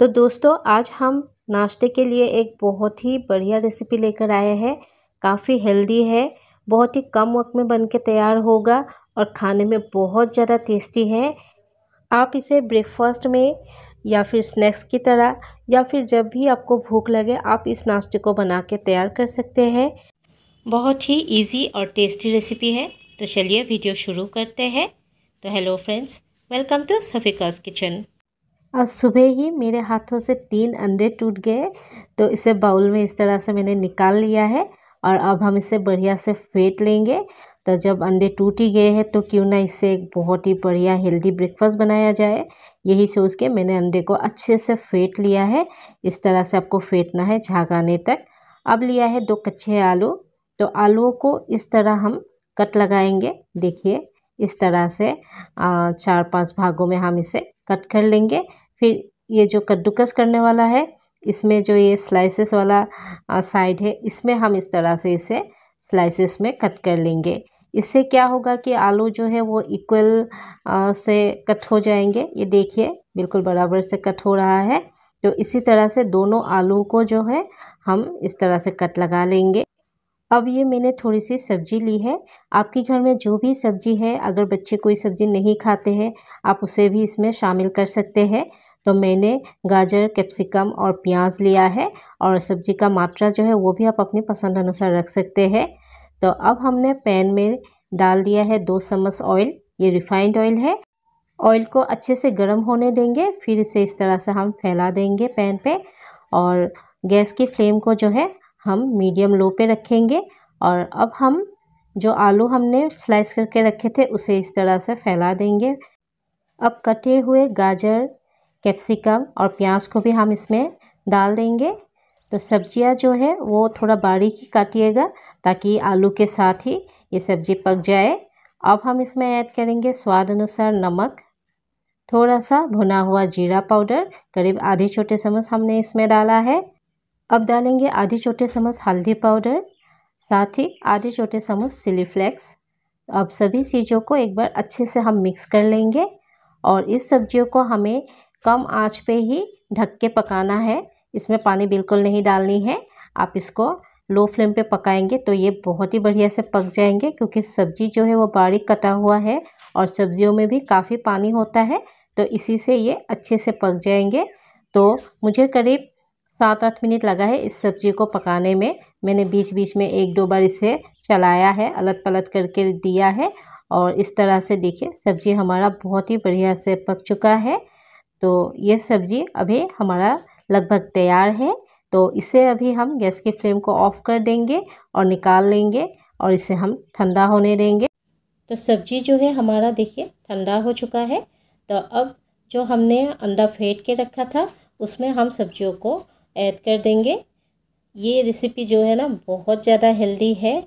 तो दोस्तों आज हम नाश्ते के लिए एक बहुत ही बढ़िया रेसिपी लेकर आए हैं। काफ़ी हेल्दी है, बहुत ही कम वक्त में बनके तैयार होगा और खाने में बहुत ज़्यादा टेस्टी है। आप इसे ब्रेकफास्ट में या फिर स्नैक्स की तरह या फिर जब भी आपको भूख लगे आप इस नाश्ते को बना के तैयार कर सकते हैं। बहुत ही इजी और टेस्टी रेसिपी है। तो चलिए वीडियो शुरू करते हैं। तो हेलो फ्रेंड्स, वेलकम टू सफिकास किचन। आज सुबह ही मेरे हाथों से 3 अंडे टूट गए, तो इसे बाउल में इस तरह से मैंने निकाल लिया है और अब हम इसे बढ़िया से फेंट लेंगे। तो जब अंडे टूट ही गए हैं तो क्यों ना इससे एक बहुत ही बढ़िया हेल्दी ब्रेकफास्ट बनाया जाए, यही सोच के मैंने अंडे को अच्छे से फेंट लिया है। इस तरह से आपको फेंटना है झाग आने तक। अब लिया है 2 कच्चे आलू, तो आलूओं को इस तरह हम कट लगाएंगे। देखिए इस तरह से 4-5 भागों में हम इसे कट कर लेंगे। फिर ये जो कद्दूकस करने वाला है, इसमें जो ये स्लाइसेस वाला साइड है, इसमें हम इस तरह से इसे स्लाइसेस में कट कर लेंगे। इससे क्या होगा कि आलू जो है वो इक्वल से कट हो जाएंगे। ये देखिए बिल्कुल बराबर से कट हो रहा है। तो इसी तरह से दोनों आलू को जो है हम इस तरह से कट लगा लेंगे। अब ये मैंने थोड़ी सी सब्जी ली है। आपके घर में जो भी सब्जी है, अगर बच्चे कोई सब्जी नहीं खाते हैं आप उसे भी इसमें शामिल कर सकते हैं। तो मैंने गाजर, कैप्सिकम और प्याज लिया है और सब्जी का मात्रा जो है वो भी आप अपनी पसंद अनुसार रख सकते हैं। तो अब हमने पैन में डाल दिया है 2 चम्मच ऑयल। ये रिफाइंड ऑयल है। ऑयल को अच्छे से गर्म होने देंगे, फिर इसे इस तरह से हम फैला देंगे पैन पे। और गैस की फ्लेम को जो है हम मीडियम लो पे रखेंगे। और अब हम जो आलू हमने स्लाइस करके रखे थे उसे इस तरह से फैला देंगे। अब कटे हुए गाजर, कैप्सिकम और प्याज को भी हम इसमें डाल देंगे। तो सब्जियां जो है वो थोड़ा बारीक ही काटिएगा ताकि आलू के साथ ही ये सब्ज़ी पक जाए। अब हम इसमें ऐड करेंगे स्वाद अनुसार नमक, थोड़ा सा भुना हुआ जीरा पाउडर, करीब आधी छोटे चम्मच हमने इसमें डाला है। अब डालेंगे आधी छोटे चम्मच हल्दी पाउडर, साथ ही आधी छोटे चम्मच चिली फ्लेक्स। अब सभी चीज़ों को एक बार अच्छे से हम मिक्स कर लेंगे। और इस सब्जियों को हमें कम आंच पे ही ढक के पकाना है, इसमें पानी बिल्कुल नहीं डालनी है। आप इसको लो फ्लेम पे पकाएंगे तो ये बहुत ही बढ़िया से पक जाएंगे, क्योंकि सब्जी जो है वो बारीक कटा हुआ है और सब्जियों में भी काफ़ी पानी होता है, तो इसी से ये अच्छे से पक जाएंगे। तो मुझे करीब 7-8 मिनट लगा है इस सब्जी को पकाने में। मैंने बीच बीच में 1-2 बार इसे चलाया है, अलट पलट करके दिया है। और इस तरह से देखिए सब्जी हमारा बहुत ही बढ़िया से पक चुका है। तो ये सब्जी अभी हमारा लगभग तैयार है। तो इसे अभी हम गैस की फ्लेम को ऑफ कर देंगे और निकाल लेंगे और इसे हम ठंडा होने देंगे। तो सब्जी जो है हमारा देखिए ठंडा हो चुका है। तो अब जो हमने अंडा फेंट के रखा था उसमें हम सब्जियों को ऐड कर देंगे। ये रेसिपी जो है ना बहुत ज़्यादा हेल्दी है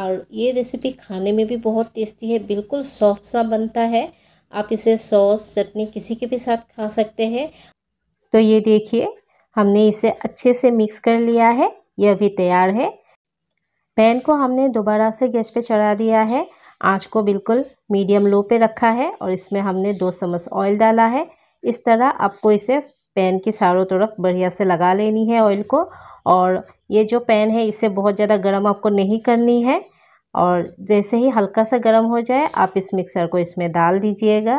और ये रेसिपी खाने में भी बहुत टेस्टी है। बिल्कुल सॉफ्ट सा बनता है। आप इसे सॉस, चटनी किसी के भी साथ खा सकते हैं। तो ये देखिए हमने इसे अच्छे से मिक्स कर लिया है। ये अभी तैयार है। पैन को हमने दोबारा से गैस पे चढ़ा दिया है। आंच को बिल्कुल मीडियम लो पे रखा है और इसमें हमने 2 चम्मच ऑयल डाला है। इस तरह आपको इसे पैन की चारों तरफ बढ़िया से लगा लेनी है ऑयल को। और ये जो पैन है इसे बहुत ज़्यादा गर्म आपको नहीं करनी है। और जैसे ही हल्का सा गर्म हो जाए आप इस मिक्सर को इसमें डाल दीजिएगा।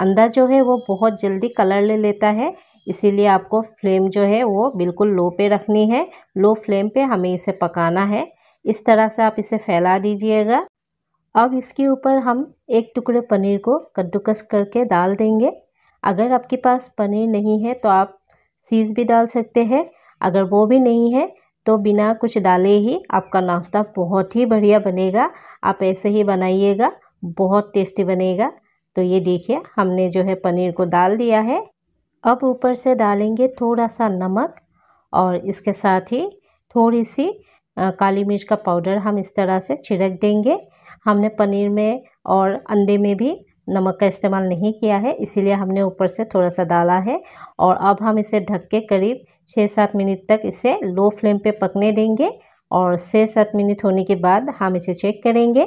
अंडा जो है वो बहुत जल्दी कलर ले लेता है, इसीलिए आपको फ्लेम जो है वो बिल्कुल लो पे रखनी है। लो फ्लेम पे हमें इसे पकाना है। इस तरह से आप इसे फैला दीजिएगा। अब इसके ऊपर हम 1 टुकड़े पनीर को कद्दूकस करके डाल देंगे। अगर आपके पास पनीर नहीं है तो आप चीज़ भी डाल सकते हैं। अगर वो भी नहीं है तो बिना कुछ डाले ही आपका नाश्ता बहुत ही बढ़िया बनेगा। आप ऐसे ही बनाइएगा, बहुत टेस्टी बनेगा। तो ये देखिए हमने जो है पनीर को डाल दिया है। अब ऊपर से डालेंगे थोड़ा सा नमक और इसके साथ ही थोड़ी सी काली मिर्च का पाउडर हम इस तरह से छिड़क देंगे। हमने पनीर में और अंडे में भी नमक का इस्तेमाल नहीं किया है, इसीलिए हमने ऊपर से थोड़ा सा डाला है। और अब हम इसे ढक के करीब 6-7 मिनट तक इसे लो फ्लेम पे पकने देंगे। और 6-7 मिनट होने के बाद हम इसे चेक करेंगे।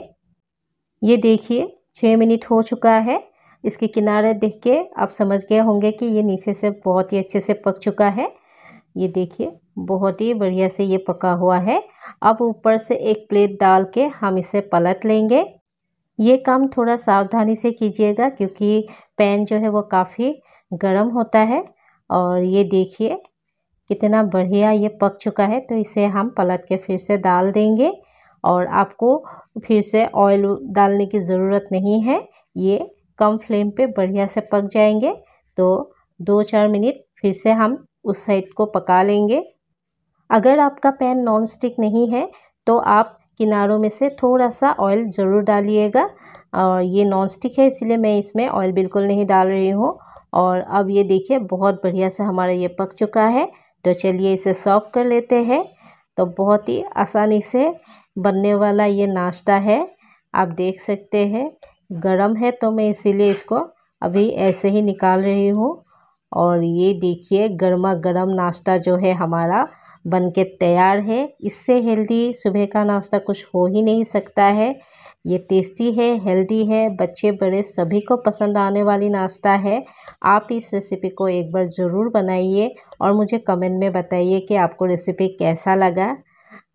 ये देखिए 6 मिनट हो चुका है। इसके किनारे देख के आप समझ गए होंगे कि ये नीचे से बहुत ही अच्छे से पक चुका है। ये देखिए बहुत ही बढ़िया से ये पका हुआ है। अब ऊपर से एक प्लेट डाल के हम इसे पलट लेंगे। ये काम थोड़ा सावधानी से कीजिएगा क्योंकि पैन जो है वो काफ़ी गर्म होता है। और ये देखिए कितना बढ़िया ये पक चुका है। तो इसे हम पलट के फिर से डाल देंगे और आपको फिर से ऑयल डालने की ज़रूरत नहीं है। ये कम फ्लेम पे बढ़िया से पक जाएंगे। तो 2-4 मिनट फिर से हम उस साइड को पका लेंगे। अगर आपका पैन नॉन स्टिक नहीं है तो आप किनारों में से थोड़ा सा ऑयल ज़रूर डालिएगा। और ये नॉन स्टिक है इसलिए मैं इसमें ऑयल बिल्कुल नहीं डाल रही हूँ। और अब ये देखिए बहुत बढ़िया से हमारा ये पक चुका है। तो चलिए इसे सर्व कर लेते हैं। तो बहुत ही आसानी से बनने वाला ये नाश्ता है। आप देख सकते हैं गरम है तो मैं इसीलिए इसको अभी ऐसे ही निकाल रही हूँ। और ये देखिए गर्मा गर्म नाश्ता जो है हमारा बनके तैयार है। इससे हेल्दी सुबह का नाश्ता कुछ हो ही नहीं सकता है। ये टेस्टी है, हेल्दी है, बच्चे बड़े सभी को पसंद आने वाली नाश्ता है। आप इस रेसिपी को एक बार ज़रूर बनाइए और मुझे कमेंट में बताइए कि आपको रेसिपी कैसा लगा।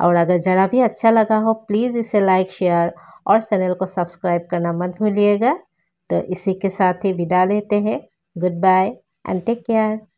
और अगर ज़रा भी अच्छा लगा हो प्लीज़ इसे लाइक, शेयर और चैनल को सब्सक्राइब करना मत भूलिएगा। तो इसी के साथ ही विदा लेते हैं। Goodbye and take care.